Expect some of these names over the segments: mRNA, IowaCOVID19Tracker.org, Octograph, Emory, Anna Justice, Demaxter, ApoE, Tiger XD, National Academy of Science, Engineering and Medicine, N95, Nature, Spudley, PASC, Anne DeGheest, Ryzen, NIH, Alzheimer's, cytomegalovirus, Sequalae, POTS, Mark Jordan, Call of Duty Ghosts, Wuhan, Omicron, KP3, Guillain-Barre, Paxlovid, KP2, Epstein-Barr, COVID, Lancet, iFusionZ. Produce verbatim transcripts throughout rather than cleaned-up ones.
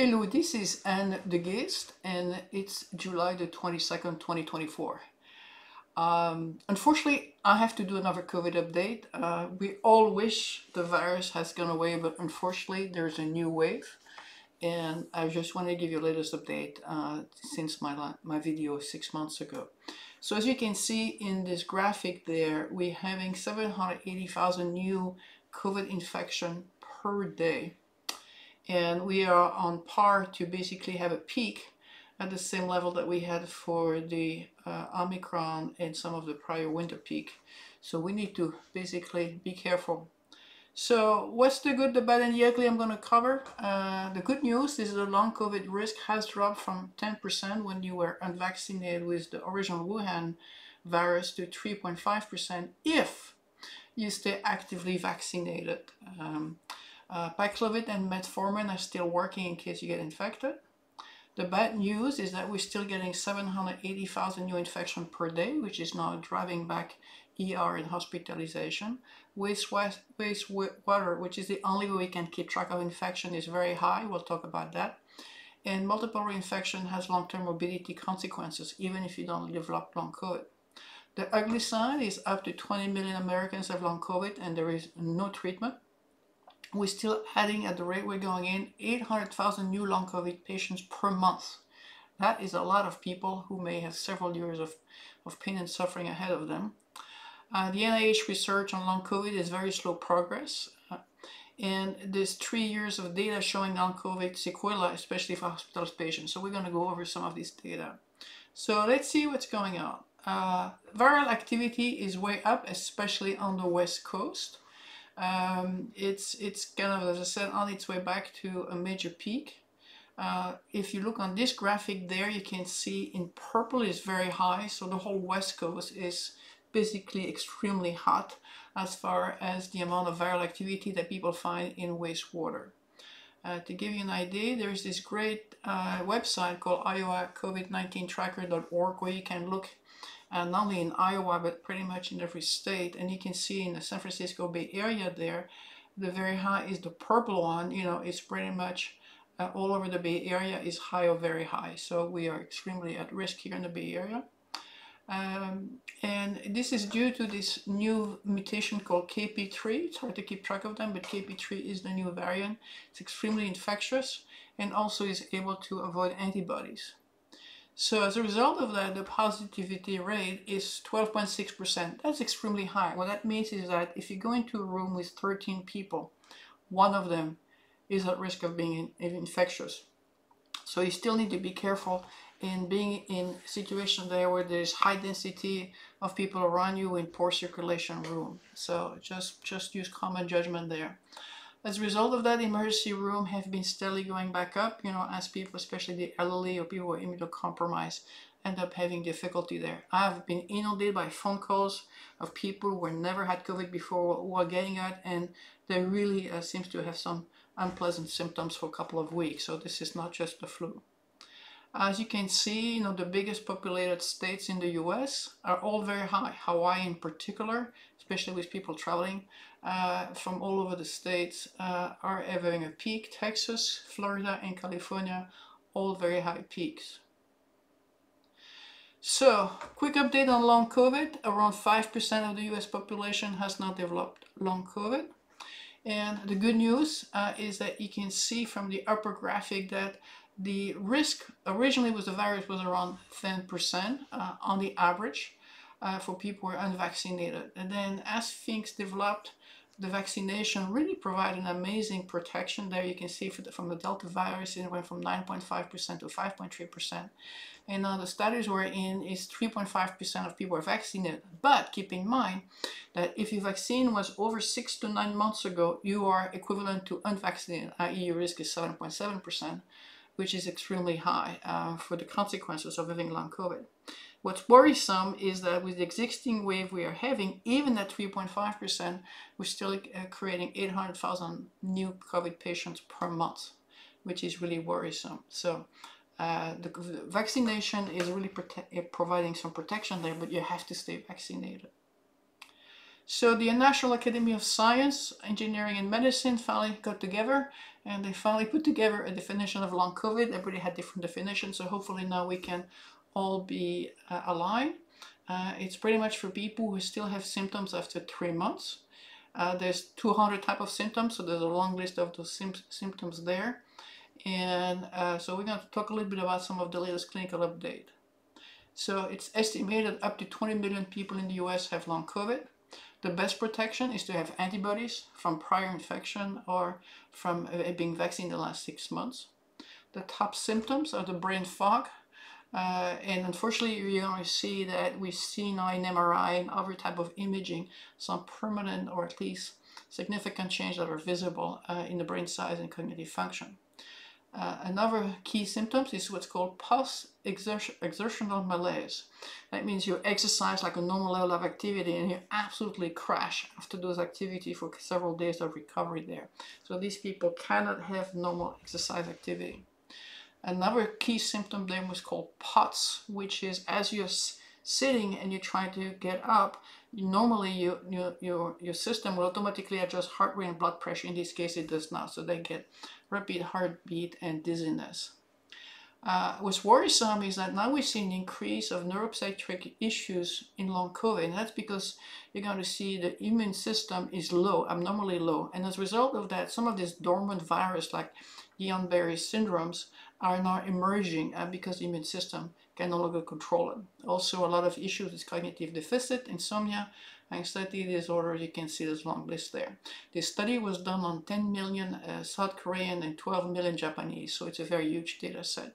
Hello, this is Anne DeGheest, and it's July the twenty-second, twenty twenty-four. Um, unfortunately, I have to do another COVID update. Uh, we all wish the virus has gone away, but unfortunately, there's a new wave. And I just wanted to give you a latest update uh, since my, my video six months ago. So as you can see in this graphic there, we're having seven hundred eighty thousand new COVID infection per day. And we are on par to basically have a peak at the same level that we had for the uh, Omicron and some of the prior winter peak. So we need to basically be careful. So what's the good, the bad, and the ugly I'm going to cover? Uh, the good news is the long COVID risk has dropped from ten percent when you were unvaccinated with the original Wuhan virus to three point five percent if you stay actively vaccinated. Um, Uh, Paxlovid and Metformin are still working in case you get infected. The bad news is that we're still getting seven hundred eighty thousand new infections per day, which is now driving back E R and hospitalization. Wastewater, which is the only way we can keep track of infection, is very high. We'll talk about that. And multiple reinfection has long-term morbidity consequences, even if you don't develop long COVID. The ugly side is up to twenty million Americans have long COVID and there is no treatment. We're still adding, at the rate we're going in, eight hundred thousand new long COVID patients per month. That is a lot of people who may have several years of, of pain and suffering ahead of them. Uh, the N I H research on long COVID is very slow progress. Uh, and there's three years of data showing long COVID sequelae, especially for hospitalized patients. So we're going to go over some of this data. So let's see what's going on. Uh, viral activity is way up, especially on the West Coast. Um, it's, it's kind of, as I said, on its way back to a major peak. Uh, if you look on this graphic there, you can see in purple is very high, so the whole West Coast is basically extremely hot as far as the amount of viral activity that people find in wastewater. Uh, to give you an idea, there's this great uh, website called Iowa COVID nineteen Tracker dot org where you can look Uh, not only in Iowa, but pretty much in every state. And you can see in the San Francisco Bay Area there, the very high is the purple one. You know, it's pretty much uh, all over the Bay Area is high or very high. So we are extremely at risk here in the Bay Area. Um, and this is due to this new mutation called K P three. It's hard to keep track of them, but K P three is the new variant. It's extremely infectious and also is able to avoid antibodies. So as a result of that, the positivity rate is twelve point six percent. That's extremely high. What that means is that if you go into a room with thirteen people, one of them is at risk of being infectious. So you still need to be careful in being in a situation there where there's high density of people around you in poor circulation room. So just, just use common judgment there. As a result of that, emergency room have been steadily going back up, you know, as people, especially the elderly or people who are immunocompromised, end up having difficulty there. I've been inundated by phone calls of people who never had COVID before who are getting it, and they really uh, seem to have some unpleasant symptoms for a couple of weeks. So this is not just the flu. As you can see, you know, the biggest populated states in the U S are all very high. Hawaii in particular, especially with people traveling uh, from all over the states, uh, are having a peak. Texas, Florida, and California, all very high peaks. So, quick update on long COVID. Around five percent of the U S population has now developed long COVID. And the good news uh, is that you can see from the upper graphic that the risk originally with the virus was around ten percent uh, on the average uh, for people who are unvaccinated. And then as things developed, the vaccination really provided an amazing protection. There you can see for the, from the Delta virus, it went from nine point five percent to five point three percent. And now the studies we're in is three point five percent of people are vaccinated. But keep in mind that if your vaccine was over six to nine months ago, you are equivalent to unvaccinated, that is your risk is seven point seven percent. Which is extremely high uh, for the consequences of having long COVID. What's worrisome is that with the existing wave we are having, even at three point five percent, we're still uh, creating eight hundred thousand new COVID patients per month, which is really worrisome. So uh, the, the vaccination is really prote- providing some protection there, but you have to stay vaccinated. So the National Academy of Science, Engineering and Medicine finally got together and they finally put together a definition of long COVID. Everybody had different definitions, so hopefully now we can all be uh, aligned. Uh, it's pretty much for people who still have symptoms after three months. Uh, there's two hundred type of symptoms, so there's a long list of those sim symptoms there. And uh, so we're going to talk a little bit about some of the latest clinical update. So it's estimated up to twenty million people in the U S have long COVID. The best protection is to have antibodies from prior infection or from being vaccinated in the last six months. The top symptoms are the brain fog. Uh, and unfortunately, you only see that we see now in M R I and other type of imaging some permanent or at least significant changes that are visible uh, in the brain size and cognitive function. Uh, another key symptom is what's called post-exertional malaise. That means you exercise like a normal level of activity and you absolutely crash after those activities for several days of recovery there. So these people cannot have normal exercise activity. Another key symptom then was called P O T S, which is as you're sitting and you try to get up, normally you, you, your, your system will automatically adjust heart rate and blood pressure. In this case, it does not. So they get rapid heartbeat and dizziness. Uh, what's worrisome is that now we see an increase of neuropsychiatric issues in long COVID, and that's because you're going to see the immune system is low, abnormally low, and as a result of that, some of these dormant virus like Guillain-Barre syndromes are now emerging uh, because the immune system can no longer control it. Also, a lot of issues with cognitive deficit, insomnia, anxiety disorder. You can see this long list there. This study was done on ten million uh, South Korean and twelve million Japanese, so it's a very huge data set.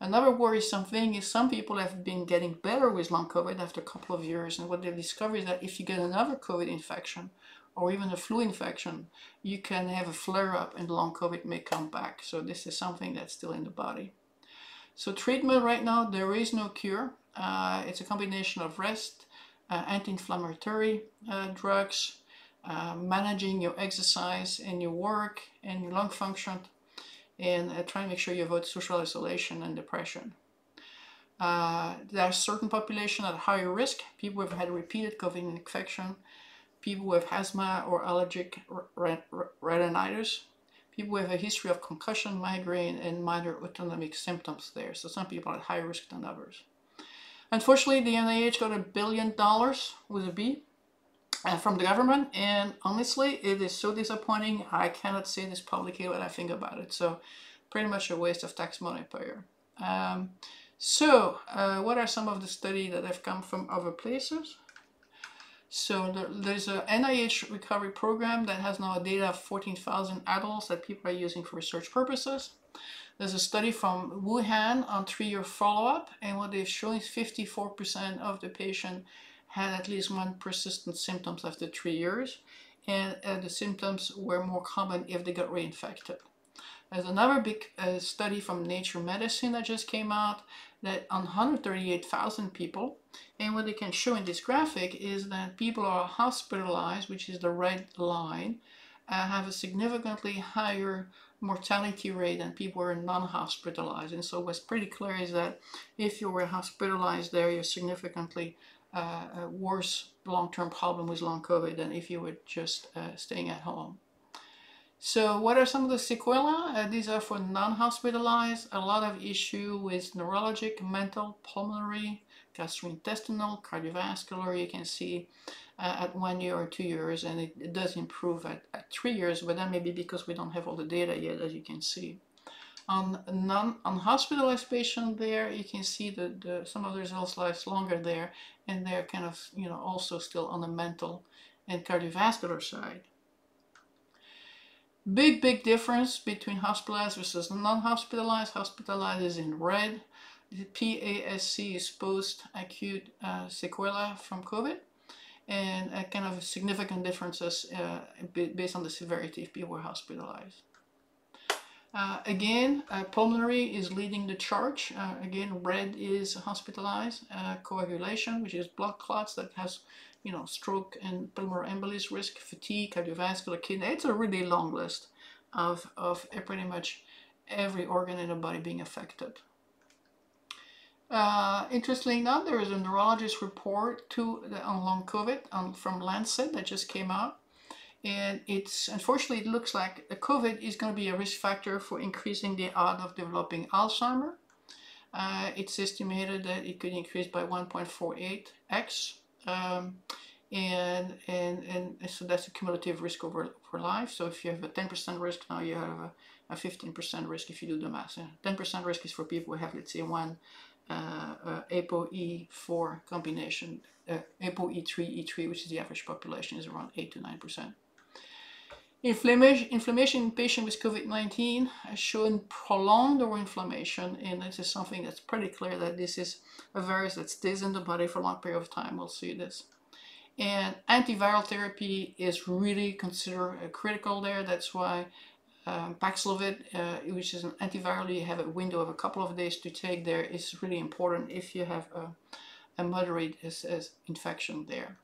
Another worrisome thing is some people have been getting better with long COVID after a couple of years, and what they've discovered is that if you get another COVID infection or even a flu infection, you can have a flare-up and long COVID may come back. So this is something that's still in the body. So treatment right now, there is no cure. Uh, it's a combination of rest, uh, anti-inflammatory uh, drugs, uh, managing your exercise and your work and your lung function, and uh, try to make sure you avoid social isolation and depression. Uh, there are certain populations at higher risk, people who have had repeated COVID infection, people with asthma or allergic rhinitis, people with a history of concussion, migraine, and minor autonomic symptoms there. So some people are at higher risk than others. Unfortunately, the N I H got a billion dollars with a B uh, from the government, and honestly, it is so disappointing. I cannot say this publicly what I think about it. So pretty much a waste of tax money per year. Um, so uh, what are some of the studies that have come from other places? So there, there's a N I H recovery program that has now data of fourteen thousand adults that people are using for research purposes. There's a study from Wuhan on three-year follow-up, and what they've shown is fifty-four percent of the patient had at least one persistent symptoms after three years, and uh, the symptoms were more common if they got reinfected. There's another big uh, study from Nature Medicine that just came out that on one hundred thirty-eight thousand people, and what they can show in this graphic is that people are hospitalized, which is the red line, uh, have a significantly higher mortality rate than people who are non-hospitalized. And so what's pretty clear is that if you were hospitalized there, you're significantly uh, worse long-term problem with long COVID than if you were just uh, staying at home. So what are some of the sequelae? Uh, these are for non-hospitalized, a lot of issue with neurologic, mental, pulmonary, gastrointestinal, cardiovascular. You can see uh, at one year or two years, and it, it does improve at, at three years, but that may be because we don't have all the data yet, as you can see. On non-hospitalized patient there, you can see that the, some of the results last longer there, and they're kind of, you know, also still on the mental and cardiovascular side. Big, big difference between hospitalized versus non-hospitalized. Hospitalized is in red. The P A S C is post-acute uh, sequelae from COVID, and uh, kind of significant differences uh, based on the severity if people were hospitalized. Uh, again, uh, pulmonary is leading the charge. Uh, again, red is hospitalized. Uh, coagulation, which is blood clots that has, you know, stroke and pulmonary embolism risk, fatigue, cardiovascular, kidney. It's a really long list of, of pretty much every organ in the body being affected. Uh, interestingly enough, there is a neurologist report to the, on long COVID on, from Lancet that just came out. And it's, unfortunately, it looks like COVID is going to be a risk factor for increasing the odds of developing Alzheimer's. Uh, it's estimated that it could increase by one point four eight x. Um, and, and, and so that's a cumulative risk over, over life. So if you have a ten percent risk, now you have a fifteen percent risk if you do the math. ten percent risk is for people who have, let's say, one uh, uh, ApoE four combination. Uh, ApoE three, E three, which is the average population, is around eight to nine percent. Inflammation, inflammation in patients with COVID nineteen has shown prolonged or inflammation, and this is something that's pretty clear that this is a virus that stays in the body for a long period of time. We'll see this. And antiviral therapy is really considered uh, critical there. That's why um, Paxlovid, uh, which is an antiviral you have a window of a couple of days to take there, is really important if you have a, a moderate as, as infection there.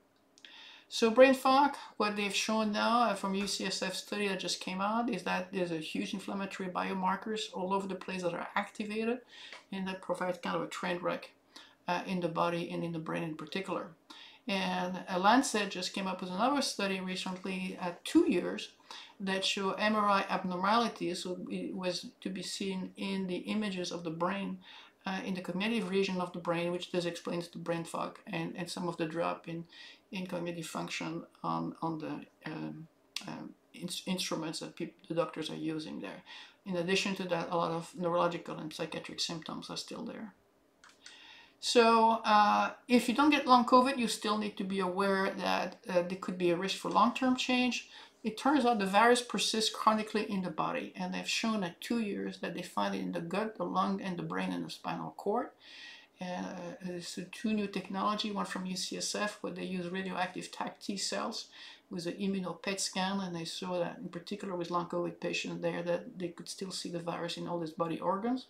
So brain fog, what they've shown now from U C S F study that just came out is that there's a huge inflammatory biomarkers all over the place that are activated, and that provides kind of a train wreck uh, in the body and in the brain in particular. And uh, Lancet just came up with another study recently at two years that show M R I abnormalities, so it was to be seen in the images of the brain, uh, in the cognitive region of the brain, which does explain the brain fog and, and some of the drop in in cognitive function on, on the um, um, in instruments that people, the doctors are using there. In addition to that, a lot of neurological and psychiatric symptoms are still there. So uh, if you don't get long COVID, you still need to be aware that uh, there could be a risk for long-term change. It turns out the virus persists chronically in the body, and they've shown at two years that they find it in the gut, the lung, and the brain, and the spinal cord. Uh, so two new technology, one from U C S F, where they use radioactive T A C T cells with an immuno-P E T scan, and they saw that in particular with long COVID patients there that they could still see the virus in all these body organs.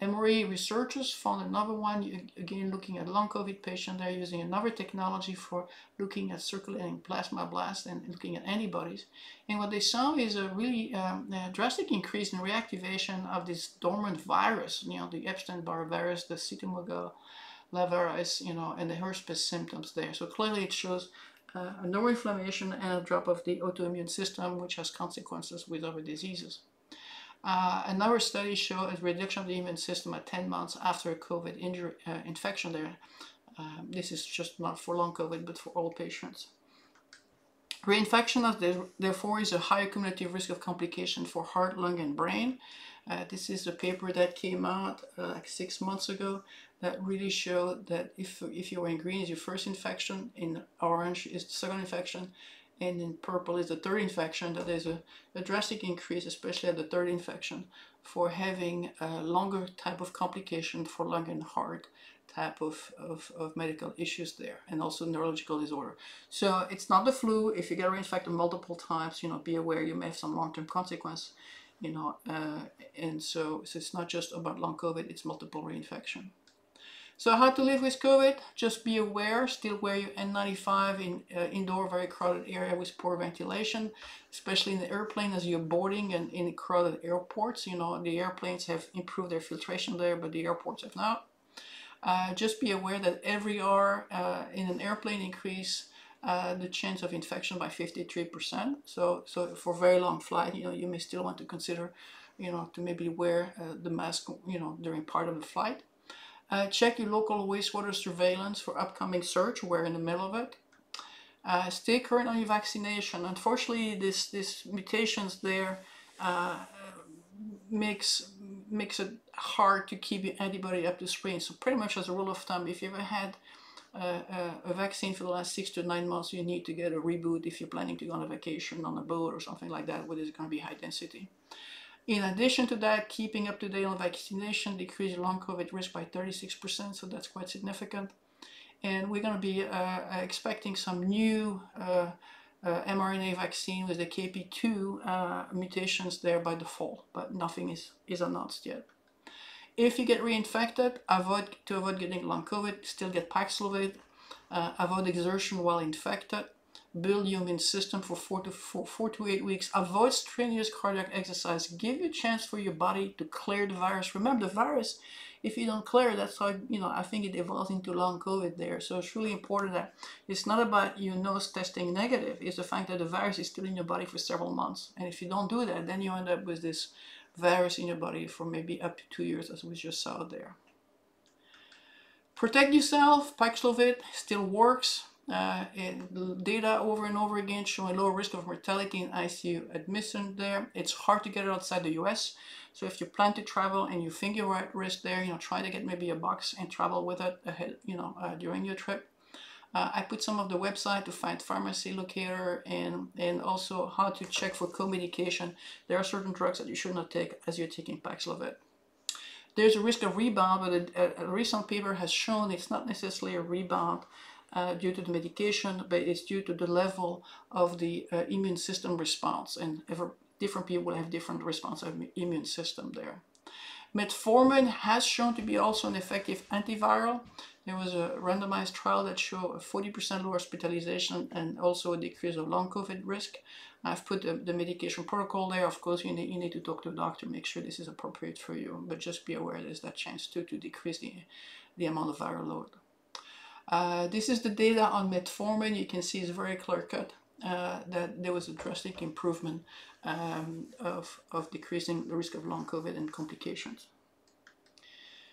Emory researchers found another one, again looking at long COVID patients. They're using another technology for looking at circulating plasma blasts and looking at antibodies. And what they saw is a really um, a drastic increase in reactivation of this dormant virus, you know, the Epstein-Barr virus, the cytomegalovirus, you know, and the herpes symptoms there. So clearly it shows uh, a neuroinflammation and a drop of the autoimmune system, which has consequences with other diseases. Uh, another study showed a reduction of the immune system at ten months after a COVID injury, uh, infection there. Um, this is just not for long COVID, but for all patients. Reinfection, of the, therefore, is a higher cumulative risk of complication for heart, lung, and brain. Uh, this is a paper that came out uh, like six months ago that really showed that if, if you were in green is your first infection, in orange is the second infection, and in purple is the third infection, that there's a, a drastic increase, especially at the third infection, for having a longer type of complication for lung and heart type of, of, of medical issues there, and also neurological disorder. So it's not the flu. If you get reinfected multiple times, you know, be aware you may have some long-term consequence, you know, uh, and so, so it's not just about long COVID, it's multiple reinfection. So how to live with COVID? Just be aware, still wear your N ninety-five in uh, indoor, very crowded area with poor ventilation, especially in the airplane as you're boarding and in crowded airports. You know, the airplanes have improved their filtration there, but the airports have not. Uh, just be aware that every hour uh, in an airplane increase uh, the chance of infection by fifty-three percent. So, so for very long flight, you know, you may still want to consider, you know, to maybe wear uh, the mask, you know, during part of the flight. Uh, check your local wastewater surveillance for upcoming surge. We're in the middle of it. Uh, stay current on your vaccination. Unfortunately, this this mutations there uh, makes makes it hard to keep your antibody up to screen. So pretty much as a rule of thumb, if you ever had uh, a vaccine for the last six to nine months, you need to get a reboot if you're planning to go on a vacation, on a boat or something like that, where there's going to be high density. In addition to that, keeping up to date on vaccination decreases long COVID risk by thirty-six percent, so that's quite significant. And we're going to be uh, expecting some new uh, uh, mRNA vaccine with the K P two uh, mutations there by the fall, but nothing is, is announced yet. If you get reinfected, avoid, to avoid getting long COVID, still get Paxlovid, uh, avoid exertion while infected. Build your immune system for four to, four, four to eight weeks. Avoid strenuous cardiac exercise. Give you a chance for your body to clear the virus. Remember, the virus if you don't clear, that's how, you know, I think it evolves into long COVID there. So it's really important that it's not about you nose testing negative, it's the fact that the virus is still in your body for several months. And if you don't do that, then you end up with this virus in your body for maybe up to two years, as we just saw there. Protect yourself. Paxlovid still works. Uh, it, data over and over again showing lower risk of mortality in I C U admission there. It's hard to get it outside the U S. So if you plan to travel and you think you're at risk there, you know, try to get maybe a box and travel with it ahead, you know, uh, during your trip. Uh, I put some of the website to find pharmacy locator and, and also how to check for co-medication. There are certain drugs that you should not take as you're taking Paxlovid. There's a risk of rebound, but a, a recent paper has shown it's not necessarily a rebound uh, due to the medication, but it's due to the level of the uh, immune system response, and ever, different people will have different response of immune system there. Metformin has shown to be also an effective antiviral. There was a randomized trial that showed a forty percent lower hospitalization and also a decrease of long COVID risk. I've put the, the medication protocol there. Of course, you need, you need to talk to a doctor, make sure this is appropriate for you, but just be aware there's that chance too to decrease the, the amount of viral load. Uh, this is the data on metformin. You can see it's very clear cut. Uh, that there was a drastic improvement um, of, of decreasing the risk of long COVID and complications.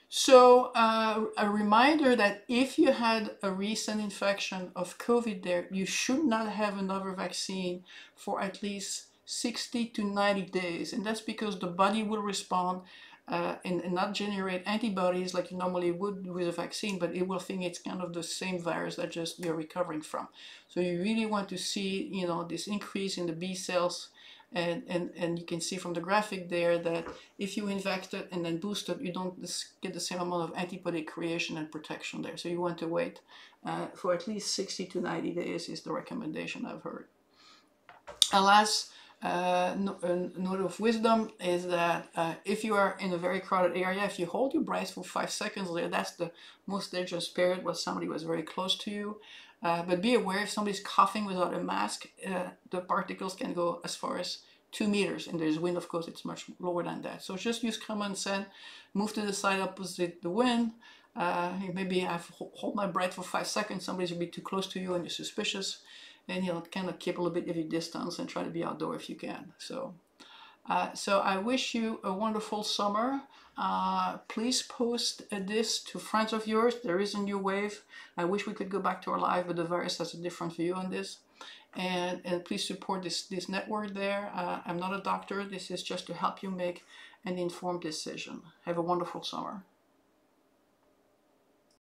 So uh, a reminder that if you had a recent infection of COVID there, you should not have another vaccine for at least sixty to ninety days. And that's because the body will respond Uh, and, and not generate antibodies like you normally would with a vaccine, but it will think it's kind of the same virus that just you're recovering from. So you really want to see, you know, this increase in the B cells, and, and, and you can see from the graphic there that if you infected and then boosted, you don't get the same amount of antibody creation and protection there. So you want to wait uh, for at least sixty to ninety days is the recommendation I've heard. Alas, Uh, no, a note of wisdom is that uh, if you are in a very crowded area, if you hold your breath for five seconds there, that's the most dangerous period where somebody was very close to you. Uh, but be aware, if somebody's coughing without a mask, uh, the particles can go as far as two meters, and there's wind, of course, it's much lower than that. So just use common sense, move to the side opposite the wind. Uh, maybe I hold my breath for five seconds, somebody's a bit too close to you and you're suspicious. And you'll kind of keep a little bit of your distance and try to be outdoor if you can. So, uh, so I wish you a wonderful summer. Uh, please post uh, this to friends of yours. There is a new wave. I wish we could go back to our life, but the virus has a different view on this. And, and please support this, this network there. Uh, I'm not a doctor. This is just to help you make an informed decision. Have a wonderful summer.